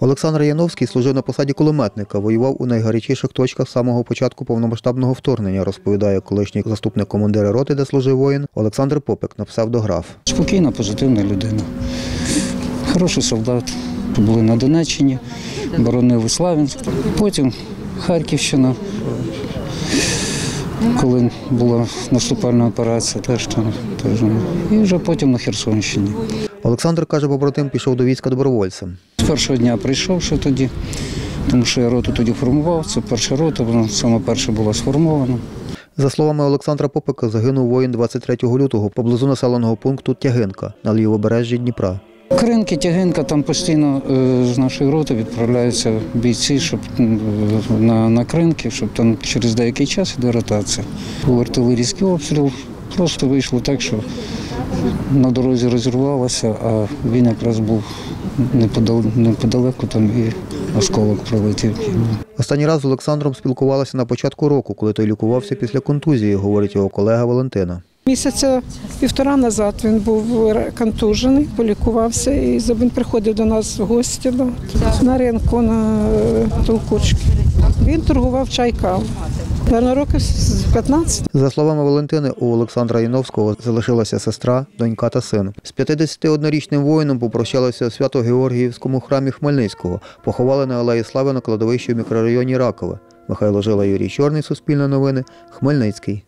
Олександр Яновський служив на посаді кулеметника, воював у найгарячіших точках з самого початку повномасштабного вторгнення, розповідає колишній заступник командира роти, де служив воїн, Олександр Попик на псевдограф. Спокійна, позитивна людина, хороший солдат. Були на Донеччині, боронили Слав'янськ, потім Харківщина, коли була наступальна операція, теж там, і вже потім на Херсонщині. Олександр, каже, побратим пішов до війська добровольцем. З першого дня прийшов ще тоді, тому що я роту тоді формував, це перша рота, вона саме перша була сформована. За словами Олександра Попика, загинув воїн 23 лютого поблизу населеного пункту Тягинка на лівобережжі Дніпра. Кринки, Тягинка, там постійно з нашої роти відправляються бійці, щоб на Кринки, щоб там через деякий час йде ротація. Був артилерійський обстріл, просто вийшло так, що на дорозі розірвалося, а він якраз був неподалеку, там і осколок прилетів. Останній раз з Олександром спілкувалася на початку року, коли той лікувався після контузії, говорить його колега Валентина. Місяця півтора назад він був контужений, полікувався і він приходив до нас в гості на ринку, на толкучки. Він торгував чай-каву. Наверно, років 15. За словами Валентини, у Олександра Яновського залишилася сестра, донька та син. З 51-річним воїном попрощалися у Свято-Георгіївському храмі Хмельницького. Поховали на Алеї Слави на кладовищі в мікрорайоні Ракове. Михайло Жила, Юрій Чорний, Суспільне новини, Хмельницький.